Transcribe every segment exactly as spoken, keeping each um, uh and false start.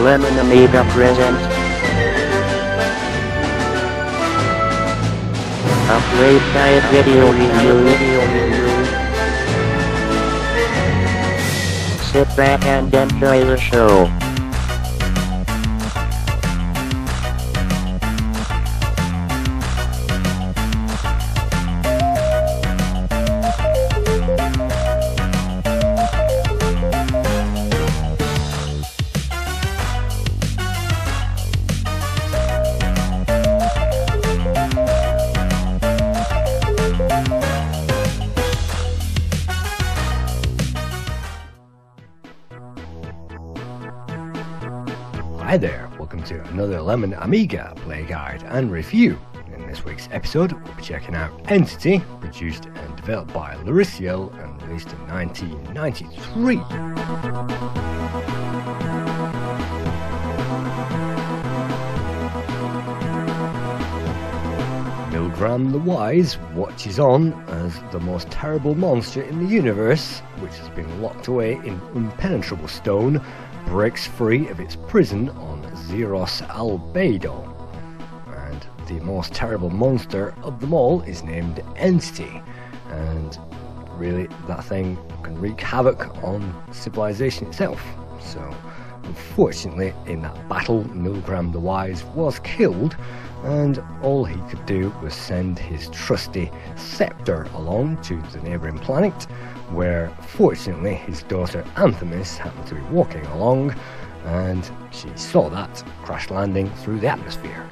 Lemon Omega present. Upgrade diet video review. Sit back and enjoy the show. Hi there, welcome to another Lemon Amiga play guide and review. In this week's episode, we'll be checking out Entity, produced and developed by Luriciel and released in nineteen ninety-three. Milgram the Wise watches on as the most terrible monster in the universe, which has been locked away in impenetrable stone, breaks free of its prison on Xeros Albedo, and the most terrible monster of them all is named Entity, and really that thing can wreak havoc on civilization itself. So unfortunately in that battle Milgram the Wise was killed, and all he could do was send his trusty scepter along to the neighbouring planet, where fortunately his daughter Anthemis happened to be walking along, and she saw that crash landing through the atmosphere.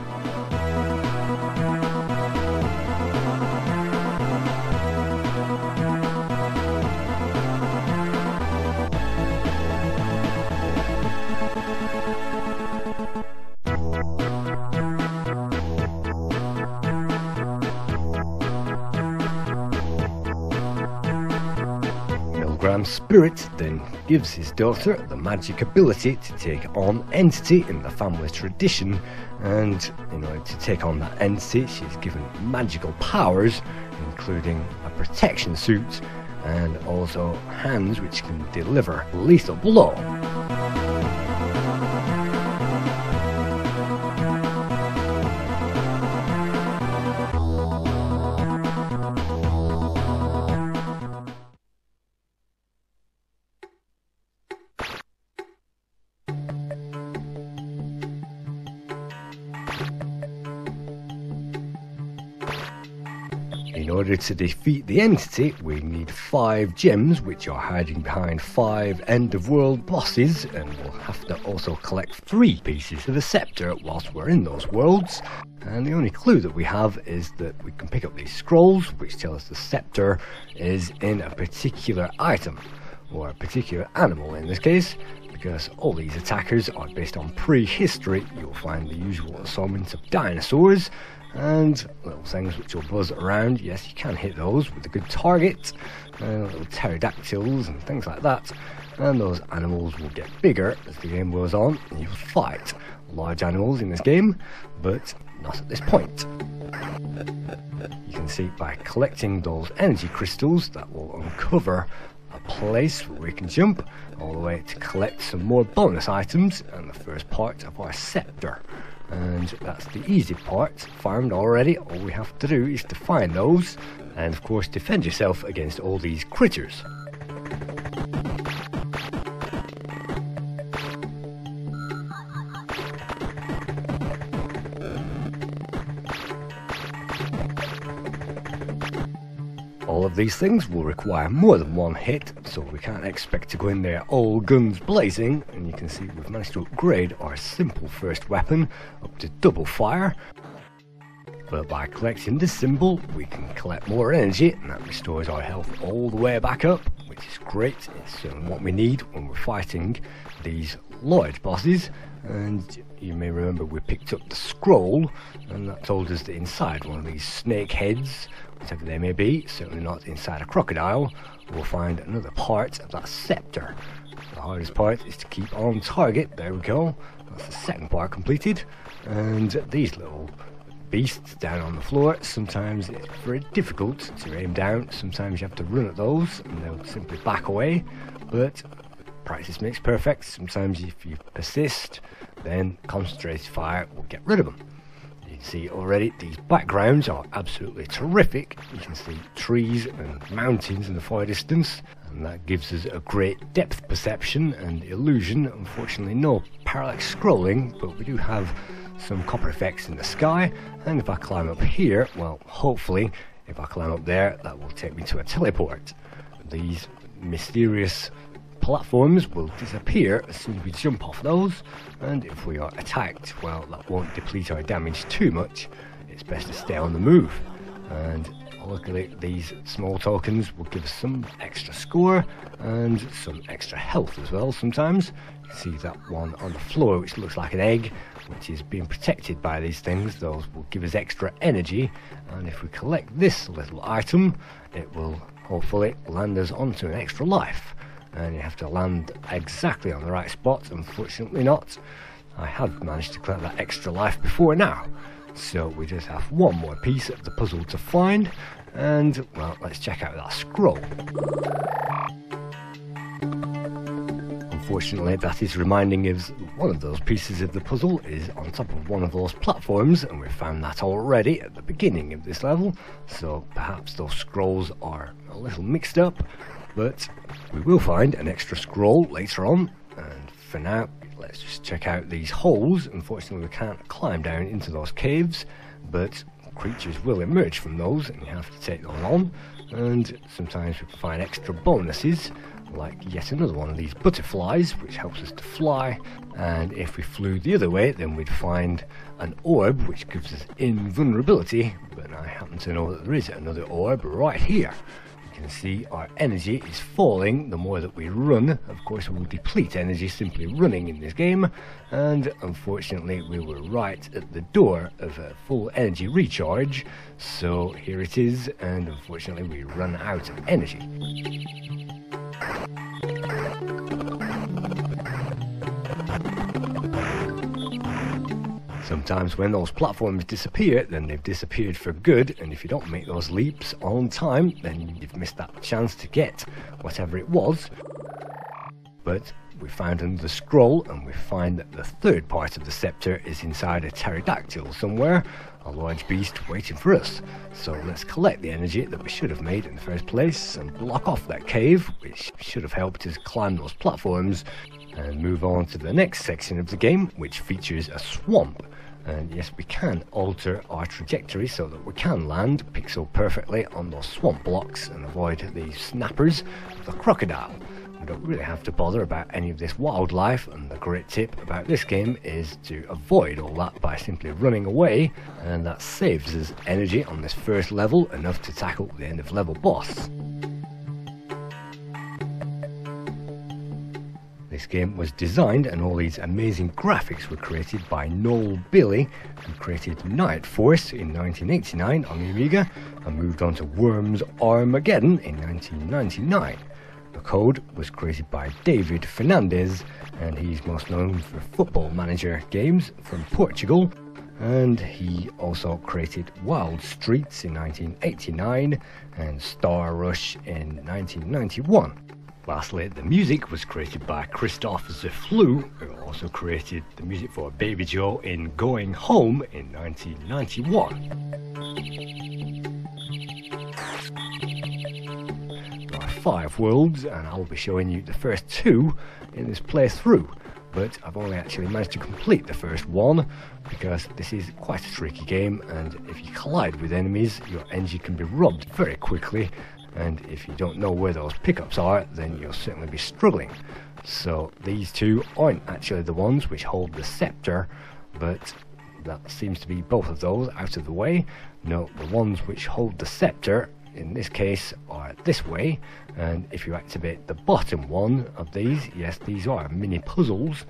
Milgram's spirit then gives his daughter the magic ability to take on Entity in the family tradition, and in order to take on that entity she's given magical powers, including a protection suit and also hands which can deliver a lethal blow. In order to defeat the entity, we need five gems, which are hiding behind five end-of-world bosses, and we'll have to also collect three pieces of the scepter whilst we're in those worlds. And the only clue that we have is that we can pick up these scrolls, which tell us the scepter is in a particular item, or a particular animal in this case. Because all these attackers are based on prehistory, you'll find the usual assortment of dinosaurs and little things which will buzz around. Yes, you can hit those with a good target, and little pterodactyls and things like that, and those animals will get bigger as the game goes on, and you'll fight large animals in this game, but not at this point. You can see by collecting those energy crystals that will uncover a place where we can jump all the way to collect some more bonus items and the first part of our scepter. And that's the easy part, farmed already. All we have to do is to find those and of course defend yourself against all these critters. All of these things will require more than one hit, so we can't expect to go in there all guns blazing, and you can see we've managed to upgrade our simple first weapon up to double fire. But by collecting this symbol we can collect more energy, and that restores our health all the way back up, which is great. It's certainly what we need when we're fighting these large bosses. And you may remember we picked up the scroll, and that told us that inside one of these snake heads, whatever they may be, certainly not inside a crocodile, we'll find another part of that scepter. The hardest part is to keep on target. There we go, that's the second part completed. And these little beasts down on the floor, sometimes it's very difficult to aim down, sometimes you have to run at those and they'll simply back away, but practice makes perfect. Sometimes if you persist, then concentrated fire will get rid of them. You can see already these backgrounds are absolutely terrific. You can see trees and mountains in the far distance, and that gives us a great depth perception and illusion. Unfortunately no parallax scrolling, but we do have some copper effects in the sky, and if I climb up here, well, hopefully if I climb up there, that will take me to a teleport. These mysterious platforms will disappear as soon as we jump off those, and if we are attacked, well, that won't deplete our damage too much. It's best to stay on the move, and luckily these small tokens will give us some extra score and some extra health as well. Sometimes you see that one on the floor which looks like an egg, which is being protected by these things. Those will give us extra energy, and if we collect this little item, it will hopefully land us onto an extra life, and you have to land exactly on the right spot. Unfortunately not. I have managed to collect that extra life before now, so we just have one more piece of the puzzle to find, and well, let's check out that scroll. Unfortunately, that is reminding us one of those pieces of the puzzle is on top of one of those platforms, and we found that already at the beginning of this level, so perhaps those scrolls are a little mixed up, but we will find an extra scroll later on. And for now, let's just check out these holes. Unfortunately we can't climb down into those caves, but creatures will emerge from those, and you have to take those on, and sometimes we can find extra bonuses, like yet another one of these butterflies, which helps us to fly, and if we flew the other way, then we'd find an orb which gives us invulnerability. But I happen to know that there is another orb right here. You can see our energy is falling the more that we run. Of course we will deplete energy simply running in this game, and unfortunately we were right at the door of a full energy recharge, so here it is, and unfortunately we run out of energy. Sometimes when those platforms disappear, then they've disappeared for good, and if you don't make those leaps on time, then you've missed that chance to get whatever it was. But we found another scroll, and we find that the third part of the scepter is inside a pterodactyl somewhere, a large beast waiting for us. So let's collect the energy that we should have made in the first place and block off that cave, which should have helped us climb those platforms, and move on to the next section of the game, which features a swamp. And yes, we can alter our trajectory so that we can land pixel perfectly on those swamp blocks and avoid the snappers of the crocodile. We don't really have to bother about any of this wildlife, and the great tip about this game is to avoid all that by simply running away, and that saves us energy on this first level, enough to tackle the end of level boss. This game was designed, and all these amazing graphics were created by Noel Billy, who created Night Force in nineteen eighty-nine on the Amiga and moved on to Worms Armageddon in nineteen ninety-nine. The code was created by David Fernandes, and he's most known for Football Manager games from Portugal, and he also created Wild Streets in nineteen eighty-nine and Star Rush in nineteen ninety-one. Lastly, the music was created by Christoph Zeflew, who also created the music for Baby Joe in Going Home in nineteen ninety-one. There are five worlds, and I'll be showing you the first two in this playthrough, but I've only actually managed to complete the first one because this is quite a tricky game, and if you collide with enemies, your energy can be robbed very quickly, and if you don't know where those pickups are, then you'll certainly be struggling. So these two aren't actually the ones which hold the scepter, but that seems to be both of those out of the way. No, the ones which hold the scepter in this case are this way, and if you activate the bottom one of these, yes, these are mini puzzles,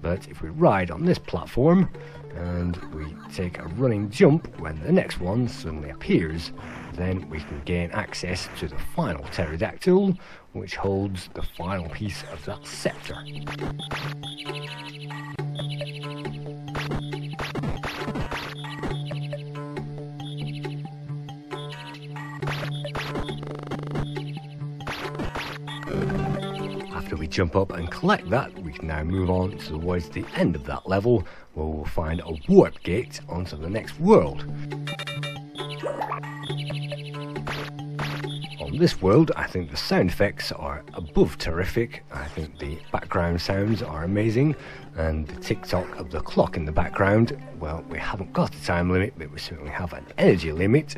but if we ride on this platform and we take a running jump when the next one suddenly appears, then we can gain access to the final pterodactyl, which holds the final piece of that scepter. jump up and collect that, we can now move on towards the end of that level, where we'll find a warp gate onto the next world. On this world, I think the sound effects are above terrific. I think the background sounds are amazing, and the tick-tock of the clock in the background, well, we haven't got a time limit, but we certainly have an energy limit,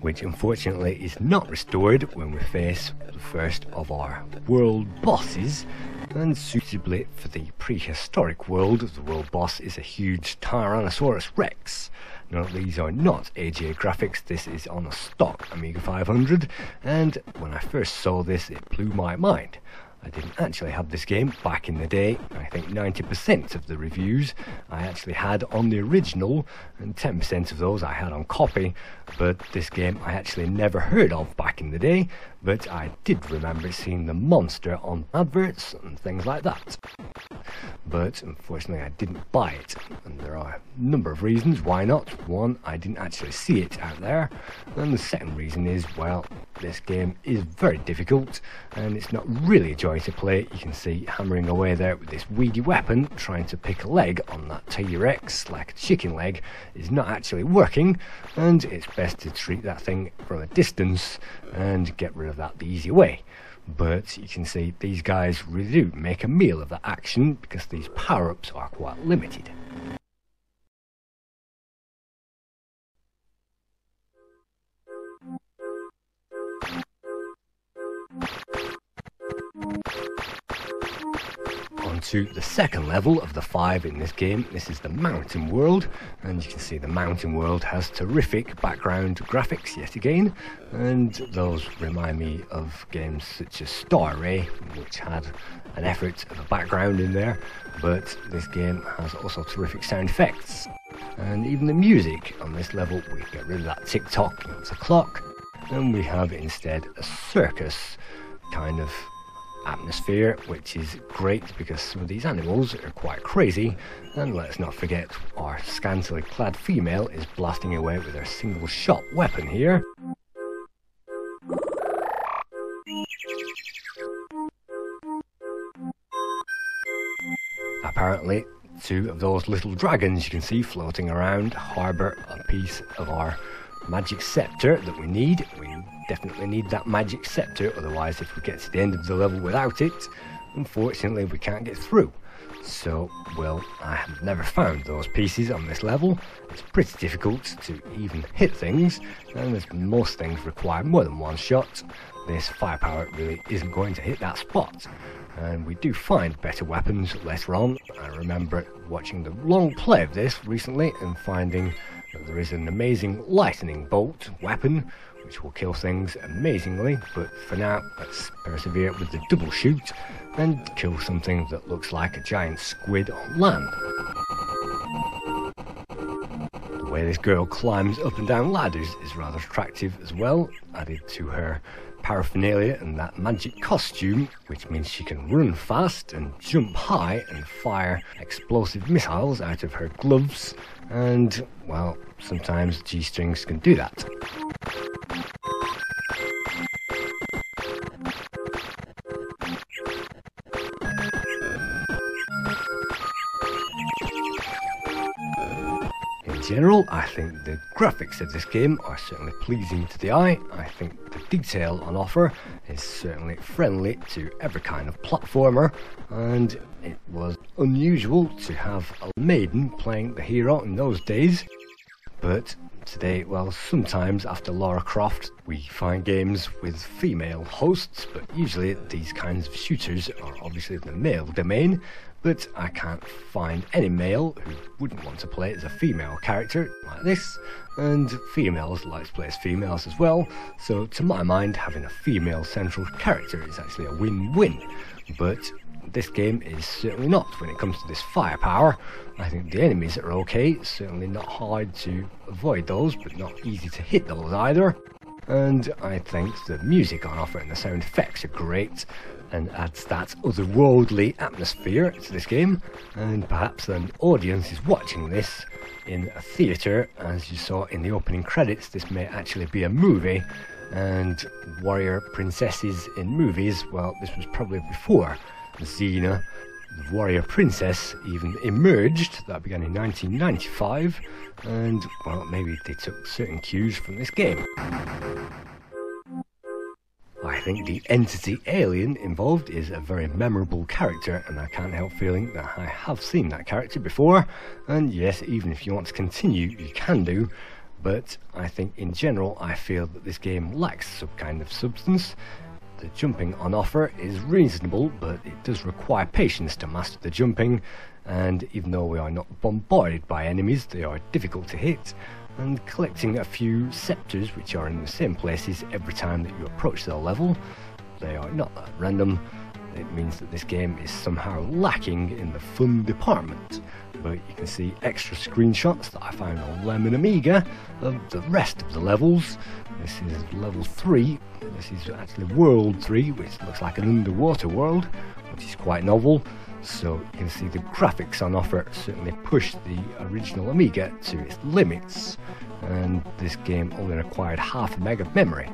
which unfortunately is not restored when we face the first of our world bosses. And suitably for the prehistoric world, the world boss is a huge Tyrannosaurus Rex. Now, these are not A G A graphics, this is on a stock Amiga five hundred, and when I first saw this it blew my mind. I didn't actually have this game back in the day. I think ninety percent of the reviews I actually had on the original, and ten percent of those I had on copy, but this game I actually never heard of back in the day, but I did remember seeing the monster on adverts and things like that. But unfortunately I didn't buy it, and there are a number of reasons why not. One, I didn't actually see it out there, and the second reason is, well, this game is very difficult and it's not really enjoyable to play. You can see hammering away there with this weedy weapon, trying to pick a leg on that T-Rex like a chicken leg is not actually working, and it's best to treat that thing from a distance and get rid of that the easy way. But you can see these guys really do make a meal of that action, because these power-ups are quite limited. To the second level of the five in this game. This is the mountain world, and you can see the mountain world has terrific background graphics yet again, and those remind me of games such as Star Ray, which had an effort of a background in there, but this game has also terrific sound effects. And even the music on this level, we get rid of that tick-tock and the clock, and we have instead a circus kind of atmosphere, which is great because some of these animals are quite crazy. And let's not forget our scantily clad female is blasting away with her single shot weapon here. Apparently two of those little dragons you can see floating around harbour a piece of our magic scepter that we need. We definitely need that magic scepter, otherwise if we get to the end of the level without it, unfortunately we can't get through. So, well, I have never found those pieces on this level. It's pretty difficult to even hit things, and as most things require more than one shot, this firepower really isn't going to hit that spot. And we do find better weapons later on. I remember watching the long play of this recently and finding that there is an amazing lightning bolt weapon which will kill things amazingly, but for now let's persevere with the double shoot and kill something that looks like a giant squid on land. The way this girl climbs up and down ladders is rather attractive as well, added to her paraphernalia and that magic costume, which means she can run fast and jump high and fire explosive missiles out of her gloves, and well, sometimes G-strings can do that. In general, I think the graphics of this game are certainly pleasing to the eye. I think the detail on offer is certainly friendly to every kind of platformer, and it was unusual to have a maiden playing the hero in those days. But today, well, sometimes after Lara Croft we find games with female hosts, but usually these kinds of shooters are obviously the male domain, but I can't find any male who wouldn't want to play as a female character like this, and females like to play as females as well, so to my mind having a female central character is actually a win-win. But this game is certainly not when it comes to this firepower. I think the enemies are okay, certainly not hard to avoid those, but not easy to hit those either. And I think the music on offer and the sound effects are great and adds that otherworldly atmosphere to this game. And perhaps an audience is watching this in a theatre, as you saw in the opening credits, this may actually be a movie, and warrior princesses in movies, well, this was probably before Xena, the warrior princess, even emerged. That began in nineteen ninety-five, and well, maybe they took certain cues from this game. I think the entity alien involved is a very memorable character, and I can't help feeling that I have seen that character before. And yes, even if you want to continue, you can do, but I think in general I feel that this game lacks some kind of substance. The jumping on offer is reasonable, but it does require patience to master the jumping, and even though we are not bombarded by enemies, they are difficult to hit. And collecting a few scepters, which are in the same places every time that you approach their level, they are not that random. It means that this game is somehow lacking in the fun department, but you can see extra screenshots that I found on Lemon Amiga of the rest of the levels. This is level three, this is actually world three, which looks like an underwater world, which is quite novel. So you can see the graphics on offer certainly pushed the original Amiga to its limits, and this game only required half a meg of memory.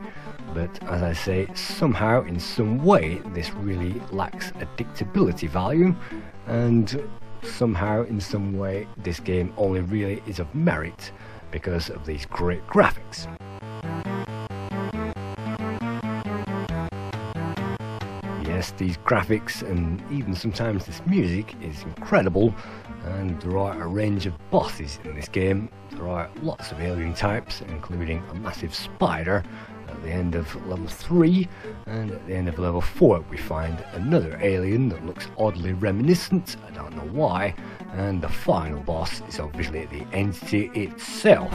But as I say, somehow in some way this really lacks addictability value, and somehow in some way this game only really is of merit because of these great graphics. Yes, these graphics and even sometimes this music is incredible, and there are a range of bosses in this game. There are lots of alien types, including a massive spider at the end of level three, and at the end of level four we find another alien that looks oddly reminiscent, I don't know why, and the final boss is obviously the entity itself.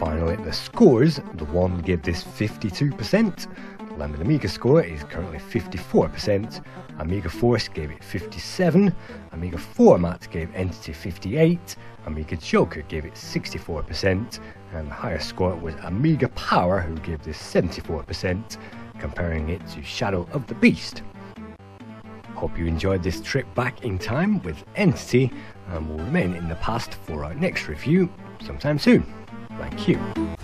Finally, the scores, the one gave this fifty-two percent, Lemon Amiga score is currently fifty-four percent, Amiga Force gave it fifty-seven, Amiga Format gave Entity fifty-eight, Amiga Joker gave it sixty-four percent, and the highest score was Amiga Power, who gave this seventy-four percent, comparing it to Shadow of the Beast. Hope you enjoyed this trip back in time with Entity, and will remain in the past for our next review sometime soon. Thank you.